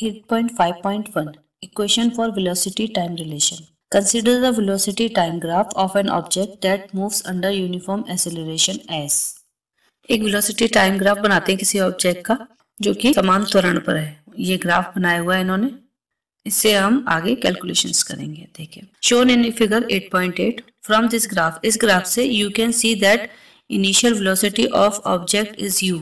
8.5.1 Equation for velocity-time relation. Consider the velocity-time graph of an object that moves under uniform acceleration s. एक velocity-time graph बनाते हैं किसी object का जो कि समान त्वरण पर है। ये ग्राफ बनाया हुआ है इन्होंने, इससे हम आगे कैलकुलेशंस करेंगे। देखिए, shown in figure 8.8. From this graph, इस ग्राफ से you can see that initial velocity of object is u.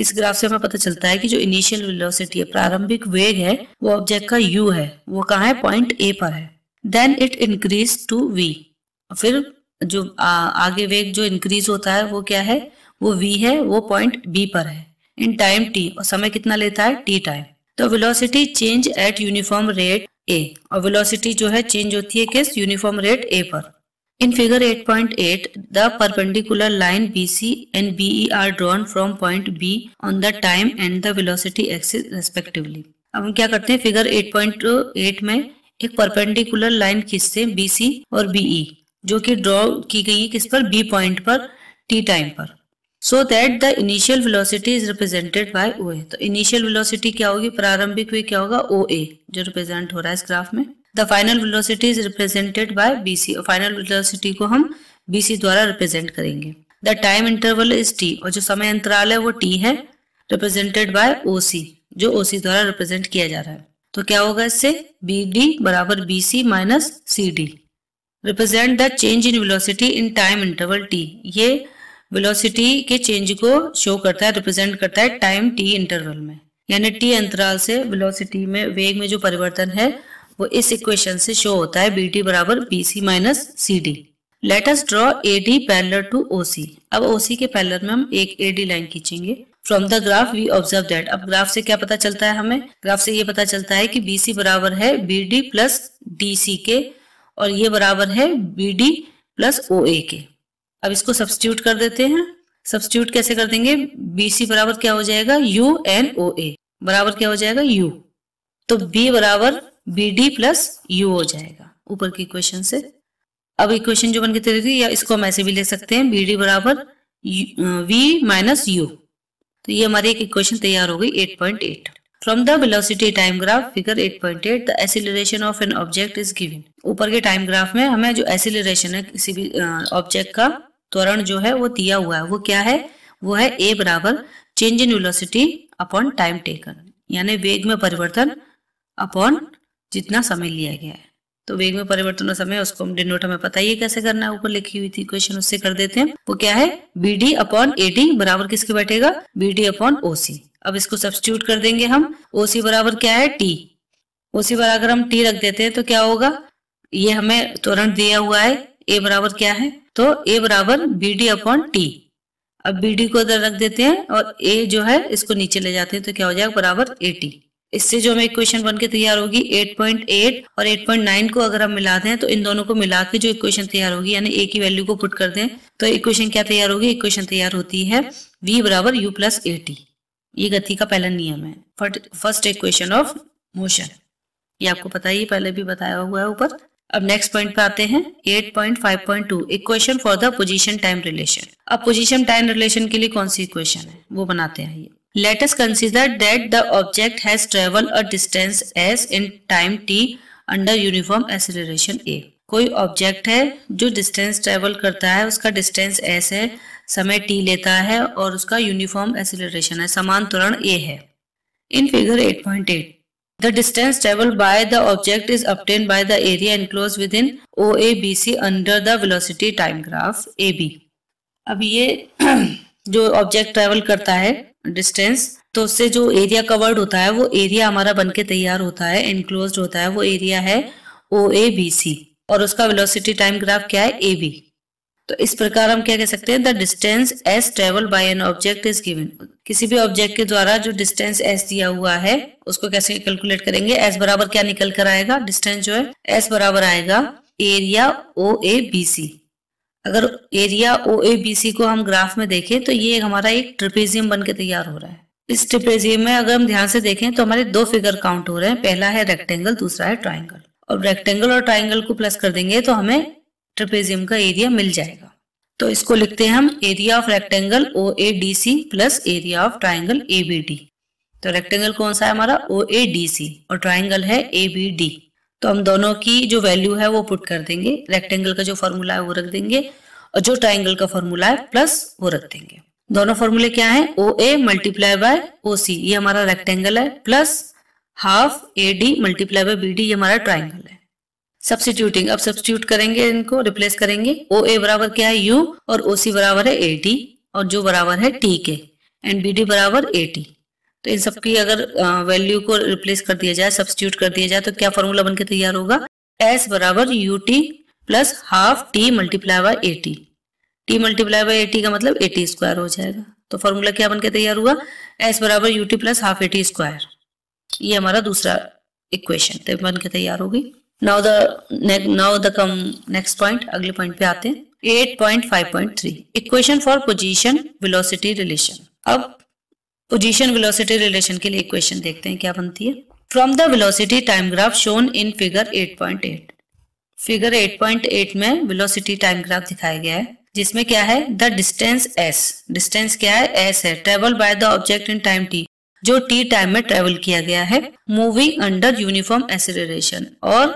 इस ग्राफ से हमें पता चलता है कि जो इनिशियल वेलोसिटी है, प्रारंभिक वेग है, वो ऑब्जेक्ट का u है। वो कहाँ है? पॉइंट a पर है। Then it increase to v. फिर जो आगे वेग जो इंक्रीज होता है वो क्या है? वो v है, वो पॉइंट b पर है। इन टाइम t, और समय कितना लेता है? t time. तो velocity change at uniform rate a, और वेलोसिटी जो है चेंज होती है किस? यूनिफॉर्म रेट a पर। In figure 8.8, the perpendicular line BC and BE are drawn from point B on the time and the velocity axis respectively. अब हम क्या करते हैं, फिगर 8.8 में एक परपेंडिकुलर लाइन खींचते हैं BC और BE जो कि ड्रॉ की गई है किस पर? B पॉइंट पर, T टाइम पर। So that the initial velocity is represented by OA. तो इनिशियल वेलोसिटी क्या होगी? प्रारंभिक वेग क्या होगा? OA जो रिप्रेजेंट हो रहा है इस ग्राफ में। The final velocity is represented by BC. Final velocity को हम BC द्वारा represent करेंगे। The time interval is T, और जो समय अंतराल है वो T है, represented by OC, जो OC द्वारा represent किया जा रहा है। तो क्या होगा इससे? BD बराबर BC minus CD. Represent the change in velocity in time interval T. ये velocity के change को show करता है, represent करता है time T interval में। यानी T अंतराल से velocity में, वेग में जो परिवर्तन है वो इस इक्वेशन से शो होता है, BT बराबर BC minus CD। Let us draw AD parallel to OC। अब OC के पैरेलल में हम एक AD लाइन खींचेंगे। From the graph we observe that, अब ग्राफ से क्या पता चलता है हमें? ग्राफ से ये पता चलता है कि BC बराबर है BD प्लस DC के, और ये बराबर है BD प्लस OA के। अब इसको सब्स्टिट्यूट कर देते हैं। सब्स्टिट्यूट कैसे कर देंगे? BC बराबर क्या हो जाएगा? U एंड OA बराबर क्या हो जाएगा? U। तो B बराबर BD प्लस U हो जाएगा ऊपर की इक्वेशन से। अब इक्वेशन जो बनके तैयार थी, या इसको हम ऐसे भी ले सकते हैं, BD बराबर V माइनस U। तो ये हमारी एक इक्वेशन तैयार हो गई 8.8। From the velocity time graph figure 8.8 the acceleration of an object is given. ऊपर के टाइम ग्राफ में हमें जो एक्सीलरेशन है किसी भी ऑब्जेक्ट का, त्वरण जो है वो दिया हुआ है। वो क्या है? वो है a बराबर change in velocity upon time taken, यानी वेग में परिवर्तन अपॉन जितना समय लिया गया है। तो वेग में परिवर्तन और समय, उसको हम डिनोट, हमें पता है कैसे करना है, ऊपर लिखी हुई थी इक्वेशन उससे कर देते हैं। वो क्या है? BD अपॉन AD बराबर किसके बैठेगा? BD upon OC। अब इसको सब्स्टिट्यूट कर देंगे हम। OC बराबर क्या है? T। OC बराबर अगर हम T रख देते हैं तो क्या होगा? ये हमें त्वरण दिया हुआ है A बराबर क्या है, तो A बराबर BD अपॉन T। अब BD को उधर रख देते हैं और A जो है इसको नीचे ले जाते हैं तो क्या हो जाएगा? बराबर AT। इससे जो हमें इक्वेशन बनके तैयार होगी 8.8 और 8.9 को अगर हम मिला दें, तो इन दोनों को मिला के जो इक्वेशन तैयार होगी, यानी a की वैल्यू को पुट कर दें तो इक्वेशन क्या तैयार होगी? इक्वेशन तैयार होती है v बराबर u प्लस at। ये गति का पहला नियम है, फर्स्ट इक्वेशन ऑफ मोशन। ये आपको पता है, ये पहले भी बताया हुआ है ऊपर। अब नेक्स्ट पॉइंट पे आते हैं 8.5.2 equation for the position time relation. अब पोजीशन टाइम रिलेशन के लिए कौन सी इक्वेशन है वो बनाते हैं। ये Let us consider that the object has traveled a distance s in time t under uniform acceleration a. कोई ऑब्जेक्ट है जो डिस्टेंस ट्रेवल करता है, उसका डिस्टेंस s है, समय t लेता है और उसका यूनिफॉर्म एक्सेलरेशन है, समान त्वरण a है। In figure 8.8 the distance travel by the object is obtained by the area enclose within OA BC under the velocity time graph AB। अब ये जो ऑब्जेक्ट ट्रेवल करता है डिस्टेंस, तो उससे जो एरिया कवर्ड होता है वो एरिया हमारा बनके तैयार होता है, एनक्लोज्ड होता है, वो एरिया है OABC और उसका वेलोसिटी टाइम ग्राफ क्या है? AB। तो इस प्रकार हम क्या कह सकते हैं? The distance S travel by an object is given. किसी भी ऑब्जेक्ट के द्वारा जो डिस्टेंस एस दिया हुआ है उसको कैसे कैलकुलेट करेंगे? एस बराबर क्या निकल कर आएगा? डिस्टेंस जो है एस बराबर आएगा एरिया OABC। अगर एरिया OABC को हम ग्राफ में देखें तो ये हमारा एक ट्रेपेजियम बनके तैयार हो रहा है। इस ट्रेपेजियम में अगर हम ध्यान से देखें तो हमारे दो फिगर काउंट हो रहे हैं, पहला है रेक्टेंगल, दूसरा है ट्राइंगल। और रेक्टेंगल और ट्राइंगल को प्लस कर देंगे तो हमें ट्रेपेजियम का एरिया मिल जाएगा। तो इसको लिखते हैं हम area of rectangle OADC plus area of triangle ABD। तो रेक्टेंगल कौन सा है हमारा OADC और ट्राइंगल है ABD। तो हम दोनों की जो वैल्यू है वो पुट कर देंगे, रेक्टेंगल का जो फॉर्मूला है वो रख देंगे और जो ट्राइंगल का फॉर्मूला है प्लस वो रख देंगे। दोनों फॉर्मूले क्या हैं, OA मल्टीप्लाई बाय OC ये हमारा रेक्टेंगल है plus half AD multiply by BD ये हमारा ट्राइंगल है। सब्सटीट्यूटिंग, अब सब्सटीट्यूट करेंगे, इनको रिप्लेस करेंगे। OA बराबर क्या है U और OC बराबर है AD और जो बराबर है T के एंड BD बराबर AT। तो इन सबकी अगर वैल्यू को रिप्लेस कर दिया जाए, सब्सटीट्यूट कर दिया जाए तो क्या फॉर्मूला बनके तैयार होगा, S बराबर UT plus half T multiply by AT। T multiply by AT का मतलब AT स्क्वायर हो जाएगा। तो फॉर्मूला क्या बनके तैयार हुआ, S बराबर UT plus half AT square. ये हमारा दूसरा इक्वेशन तो बनके तैयार होगी। नेक्स्ट पॉइंट, अगले पॉइंट पे आते हैं 8.5.3 equation for position velocity relation. अब पोजीशन वेलोसिटी रिलेशन के लिए इक्वेशन देखते हैं क्या बनती है। From the velocity time graph shown in figure 8.8, figure 8.8 में वेलोसिटी टाइम ग्राफ दिखाया गया है जिसमें क्या है द डिस्टेंस S, डिस्टेंस क्या है S है, travel by the object in time T जो T टाइम में ट्रेवल किया गया है, मूविंग अंडर यूनिफॉर्म एक्सीलरेशन और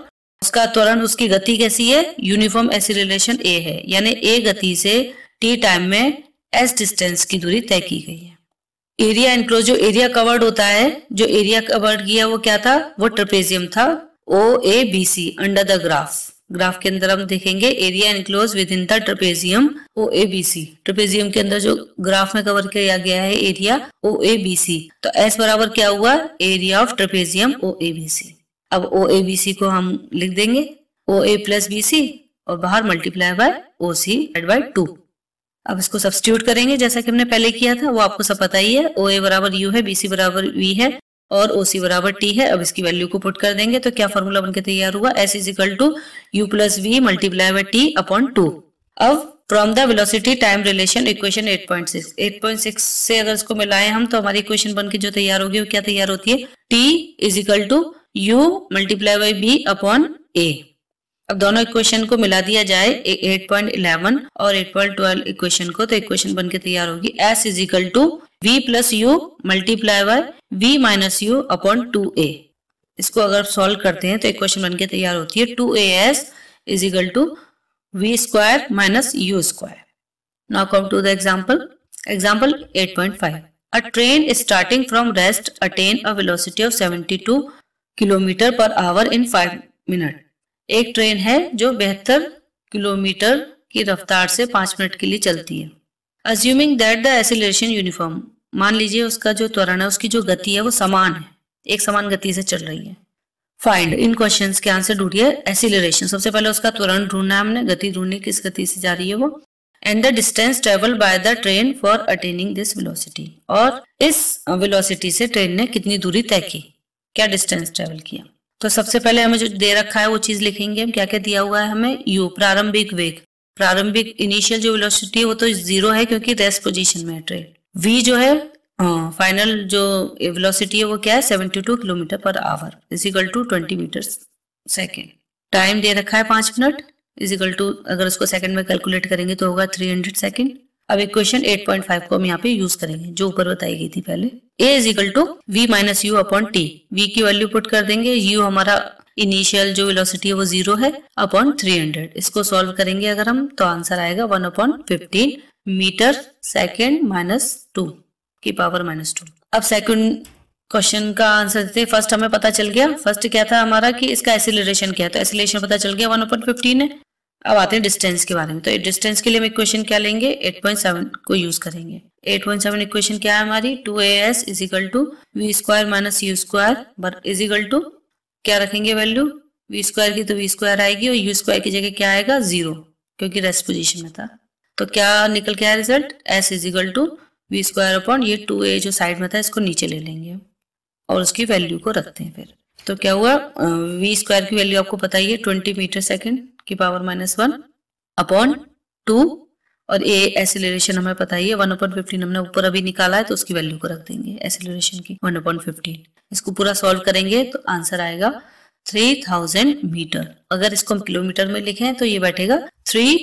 उसका त्वरण, उसकी गति कैसी है, यूनिफॉर्म एक्सीलरेशन a है, यानी a गति से T टाइम में S डिस्टेंस की दूरी तय की गई है। एरिया एनक्लोज, जो एरिया कवर्ड होता है, जो एरिया कवर्ड किया वो क्या था, वो ट्रपेजियम था OABC under the graph. Graph के अंदर हम देखेंगे area enclose within the trapezium OABC, trapezium के अंदर जो ग्राफ में कवर किया गया है एरिया OABC। तो S बराबर क्या हुआ, एरिया ऑफ ट्रपेजियम OABC। अब OABC को हम लिख देंगे OA प्लस BC और बाहर मल्टीप्लाई बाय OC बाय 2। अब इसको सब्स्टिट्यूट करेंगे जैसा कि हमने पहले किया था, वो आपको सब पता ही है। OA बराबर U है, BC बराबर V है और OC बराबर T है। अब इसकी वैल्यू को पुट कर देंगे तो क्या फॉर्मूला बनके तैयार हुआ, S is equal to U plus V multiply by T upon 2। अब from the velocity time relation equation 8.6 से अगर इसको मिलाएं हम तो हमारी इक्वेशन बनके जो तैयार होगी वो क्या तैयार होती है, T is equal to U multiply by V upon A। अब दोनों इक्वेशन को मिला दिया जाए 8.11 और 8.12 इक्वेशन को, तो इक्वेशन बनके तैयार होगी S is equal to V plus U multiply by V minus U upon 2A। इसको अगर सॉल्व करते हैं तो इक्वेशन बनके तैयार होती है 2AS is equal to V square minus U square. Now come to the example, example 8.5 a train starting from rest attain a velocity of 72 kilometre per hour in 5 minute. एक train है जो 72 kilometre की रफ्तार से 5 minute के लिए चलती है। Assuming that the acceleration uniform, मान लीजिए उसका जो त्वरण है, उसकी जो गति है वो समान है, एक समान गति से चल रही है। फाइंड, इन क्वेश्चंस के आंसर ढूंढिए। एक्सीलरेशन, सबसे पहले उसका त्वरण ढूंढना है हमने, गति ढूंढनी किस गति से जा रही है वो, and the distance travel by the train for attaining this velocity, और इस वेलोसिटी से ट्रेन ने कितनी दूरी तय की, क्या डिस्टेंस ट्रेवल किया। तो सबसे पहले हमें जो दे रखा है वो चीज लिखेंगे हम, क्या क्या दिया हुआ है हमें। U प्रारंभिक वेग, प्रारंभिक इनिशियल जो वेलोसिटी है वो तो 0 है क्योंकि रेस्ट पोजीशन में है ट्रेन। V जो है फाइनल जो वेलोसिटी है वो क्या है 72 kilometre per hour is equal to 20 metre second. Time दे रखा है 5 मिनट इज इक्वल टू, अगर उसको सेकंड में कैलकुलेट करेंगे तो होगा 300 सेकेंड। अब इक्वेशन 8.5 को हम यहाँ पे यूज करेंगे जो ऊपर बताई गई थी पहले। A is equal to V minus U upon T, V की वैल्यू पुट कर देंगे, U हमारा इनिशियल जो वेलोसिटी है वो 0 है अपॉन 300। इसको सॉल्व करेंगे अगर हम तो आंसर आएगा 1/15 मीटर सेकेंड -2 की पावर -2। अब सेकंड क्वेश्चन का आंसर देते हैं। फर्स्ट हमें पता चल गया, फर्स्ट क्या था हमारा कि इसका एक्सीलरेशन क्या है, तो एक्सीलरेशन पता चल गया 1/15 है। अब आते हैं डिस्टेंस के बारे में, तो डिस्टेंस के लिए हम इक्वेशन क्या लेंगे, 8.7 को यूज करेंगे। 8.7 इक्वेशन क्या है हमारी, 2AS is equal to we square minus you square is equal to, क्या रखेंगे वैल्यू, वी स्क्वायर की तो वी स्क्वायर आएगी और यू स्क्वायर की जगह क्या आएगा 0 क्योंकि रेस्ट पोजीशन में था। तो क्या निकल के आया result, S is equal to we square upon ये 2A जो साइड में था इसको नीचे ले लेंगे और उसकी वैल्यू को रखते हैं फिर। तो क्या हुआ, वी स्क्वायर की वैल्यू आपको पता ही है 20 मीटर सेकेंड की पावर -1 अपॉन 2 और A एक्सीलरेशन हमें पता ही है 1/15 हमने ऊपर अभी निकाला है तो उसकी वैल्यू को रख देंगे एक्सीलरेशन की 1/15। इसको पूरा सॉल्व करेंगे तो आंसर आएगा 3000 मीटर। अगर इसको हम किलोमीटर में लिखें तो ये बैठेगा 3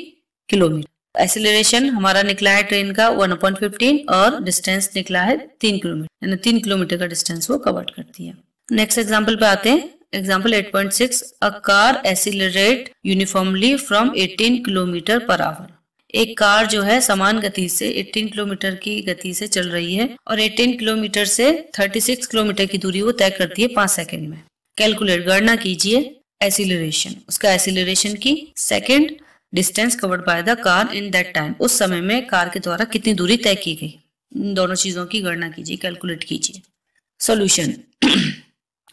किलोमीटर। एक्सेलरेशन हमारा निकला है ट्रेन का 1/15 और डिस्टेंस निकला है 3 किलोमीटर, यानी 3 किलोमीटर का डिस्टेंस वो कवर करती है। नेक्स्ट एग्जाम्पल पे आते हैं। Example 8.6, a car accelerate uniformly from 18 kilometre per hour. एक कार जो है समान गति से 18 किलोमीटर की गति से चल रही है और 18 किलोमीटर से 36 किलोमीटर की दूरी वो तय करती है 5 सेकंड में। कैलकुलेट, गणना कीजिए एक्सीलरेशन, उसका एक्सीलरेशन की second distance covered by the car in that time, उस समय में कार के द्वारा कितनी दूरी तय की गई, दोनों चीजों की गणना कीजिए, कैलकुलेट कीजिए। सोल्यूशन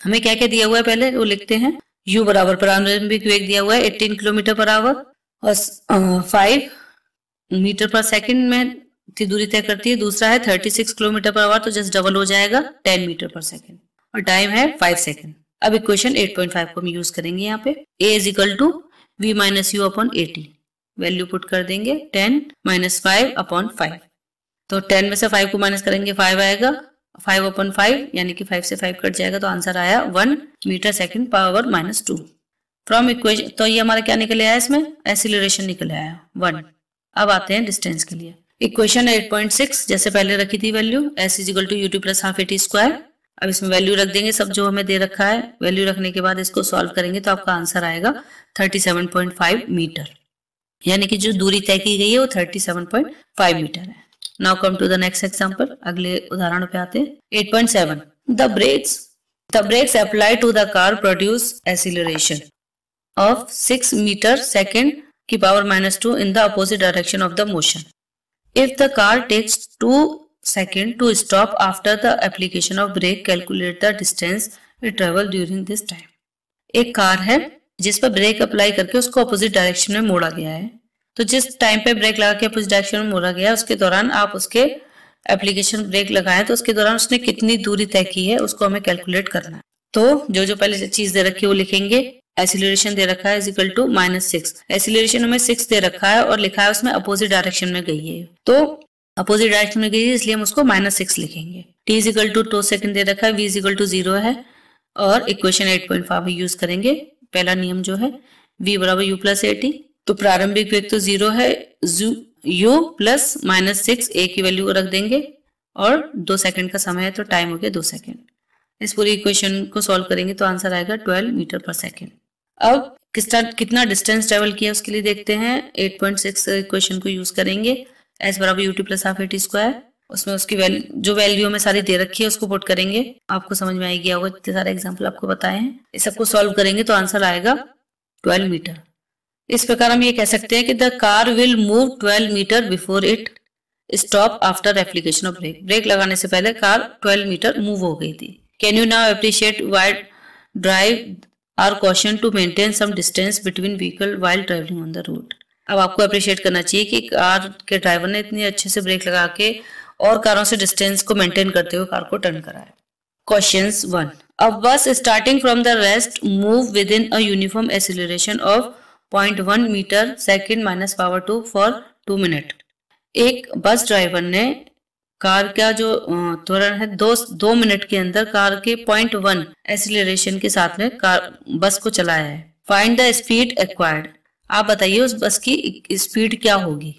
हमें क्या क्या दिया हुआ है पहले वो लिखते हैं। u बराबर प्रारंभिक वेग दिया हुआ है 18 किलोमीटर पर आवर और 5 मीटर पर सेकंड में दूरी तय करती है। दूसरा है 36 किलोमीटर पर आवर, तो जस्ट डबल हो जाएगा 10 मीटर पर सेकंड और टाइम है 5 सेकंड। अब इक्वेशन 8.5 को हम यूज करेंगे। यहाँ पे a is equal to v - u/80, value put कर देंगे 10 - 5/5। तो 10 में से 5 को माइनस करेंगे 5 आएगा, 5/5 यानी कि 5 से 5 कट जाएगा, तो आंसर आया 1 मीटर/सेकंड−2 फ्रॉम इक्वेशन। तो ये हमारा क्या निकल आया, इसमें एक्सीलरेशन निकल आया 1। अब आते हैं डिस्टेंस के लिए। इक्वेशन 8.6 जैसे पहले रखी थी value, s is equal to u2 plus half at square. अब इसमें वैल्यू रख देंगे सब जो हमें दे रखा है, वैल्यू रखने के बाद इसको सॉल्व करेंगे तो आपका आंसर आएगा 37.5 मीटर, यानी कि जो दूरी तय की गई है वो 37.5 मीटर है। Now come to the next example, अगले उदाहरण पे आते हैं। 8.7, the brakes apply to the car produce acceleration of 6 metre second की power -2 in the opposite direction of the motion. If the car takes 2 seconds to stop after the application of brake, calculate the distance it traveled during this time. एक car है जिस पर break apply करके उसको opposite direction में मोड़ा गया है, तो जिस टाइम पे ब्रेक लगा के अपोजिट डायरेक्शन में मोड़ा गया है उसके दौरान आप उसके एप्लीकेशन ब्रेक लगाए तो उसके दौरान उसने कितनी दूरी तय की है उसको हमें कैलकुलेट करना है। तो जो जो पहले चीज दे रखी है वो लिखेंगे। एक्सीलरेशन दे रखा है इक्वल टू -6, एक्सीलरेशन हमें 6 दे रखा है और लिखा है उसमें अपोजिट डायरेक्शन में गई है, तो अपोजिट डायरेक्शन में गई है इसलिए हम उसको -6 लिखेंगे। t is equal to 2 second दे रखा है, v इज इक्वल टू 0 है और इक्वेशन 8.5 यूज करेंगे। पहला नियम जो है v बराबर u प्लस ए टी, तो प्रारंभिक वेग तो 0 है, u प्लस -6 a की वैल्यू रख देंगे और 2 सेकंड का समय है तो टाइम हो गया 2 सेकंड। इस पूरी इक्वेशन को सॉल्व करेंगे तो आंसर आएगा 12 मीटर पर सेकेंड। अब कितना डिस्टेंस ट्रेवल किया उसके लिए देखते हैं। 8.6 इक्वेशन को यूज करेंगे। s बराबर u2 plus half a t square, उसमें उसकी वैल्यू हमें सारी दे रखी है उसको पुट करेंगे। आपको समझ में आएगी, होगा इतने सारे एग्जाम्पल आपको बताए हैं, इस सबको सॉल्व करेंगे तो आंसर आएगा 12 मीटर। इस प्रकार हम ये कह सकते हैं कि the car will move 12 metre before it stop after application of brake. Brake लगाने से पहले कार 12 मीटर मूव हो गई थी। Can you now appreciate wide drive Are cautioned to maintain some distance between vehicle while traveling on the road. अब आपको appreciate करना चाहिए कि कार के ड्राइवर ने इतनी अच्छे से ब्रेक लगा के और कारों से डिस्टेंस को मेंटेन करते हुए कार को टर्न कराया। Questions 1. A bus starting from the rest move within a uniform acceleration of 0.1 मीटर/सेकंड−2 for 2 minutes. एक बस ड्राइवर ने कार का जो त्वरण है 2 मिनट के अंदर कार के 0.1 एक्सीलरेशन के साथ में बस को चलाया है। फाइंड द स्पीड एक्वायर्ड, आप बताइए उस बस की स्पीड क्या होगी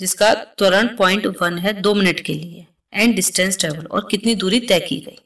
जिसका त्वरण 0.1 है 2 मिनट के लिए, एंड डिस्टेंस ट्रेवल और कितनी दूरी तय की गई।